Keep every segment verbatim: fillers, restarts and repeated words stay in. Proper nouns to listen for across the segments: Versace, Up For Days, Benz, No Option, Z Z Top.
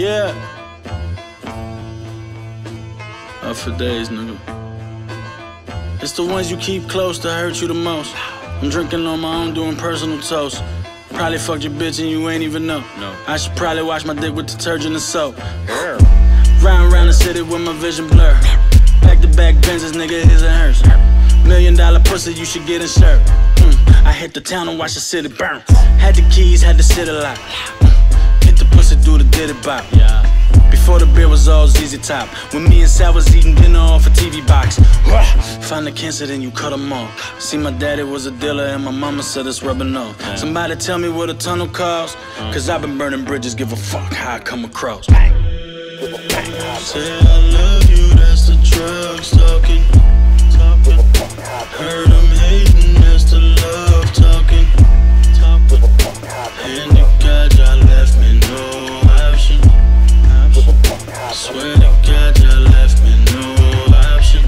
Yeah. Up for days, nigga. It's the ones you keep close that hurt you the most. I'm drinking on my own, doing personal toast. Probably fucked your bitch and you ain't even know. No. I should probably wash my dick with detergent and soap. Yeah. Round round the city with my vision blur. Back to back Benzes, nigga, his and hers. Million dollar pussy, you should get insured. Mm. I hit the town and watch the city burn. Had the keys, had the city lock. Mm. Hit the pussy, do the diddy bop. Yeah. Before the beer was all Z Z Top. When me and Sal was eating dinner off a T V box. Find the cancer, then you cut them off. See, my daddy was a dealer and my mama said it's rubbing off. Damn. Somebody tell me what a tunnel costs. Mm. Cause I've been burning bridges, give a fuck how I come across. Bang. Bang. Say I love you, that's the drugs talking. Heard them hating, that's the love talking. And the God, y'all left me no option. Swear to God, y'all left me no option.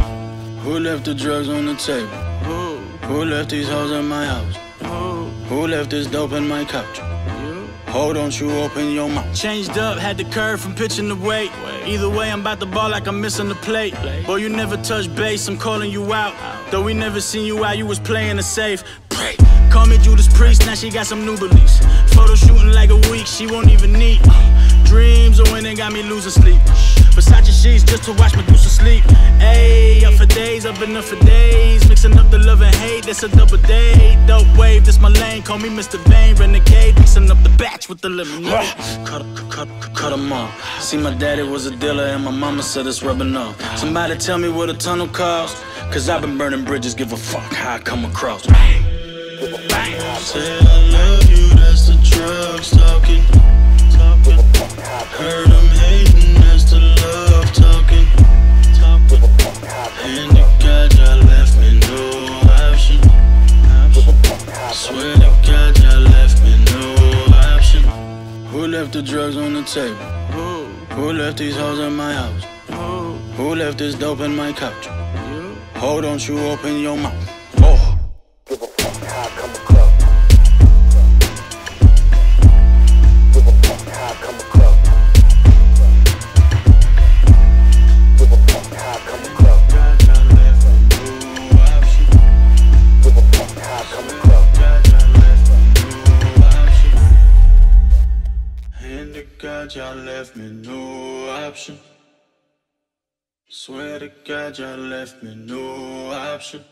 Who left the drugs on the table? Who, Who left these hoes in my house? Who, Who left this dope in my couch? Oh, don't you open your mouth. Changed up, had the curve from pitching the weight. Either way, I'm about to ball like I'm missing the plate. Boy, you never touch base, I'm calling you out. Though we never seen you out, you was playing it safe. Pray. Call me Judas Priest, now she got some new beliefs. Photo shooting like a week, she won't even need. Dreams are winning, got me losing sleep. Versace sheets just to watch Medusa sleep. Ayy, up for days, up and up for days. Mixing up the love and hate, that's a double date. Dope wave, that's my lane, call me Mister Vane. Renegade, mixing up the batch with the lemonade. Cut, cut, cut, cut them off. See, my daddy was a dealer and my mama said it's rubbing off. Somebody tell me what a tunnel costs. Cause I've been burning bridges, give a fuck how I come across. Bang. Bang. Say I love you, that's the drugs talking. Heard them hating, that's the love talking. And the God, y'all left me no option. Swear to God, y'all left me no option. Who left the drugs on the table? Who, Who left these hoes in my house? Who, Who left this dope in my couch? You? Oh, don't you open your mouth. Oh. Give a fuck how I come across. Give a fuck how I come across. God, y'all left me no option. Swear to God, y'all left me no option.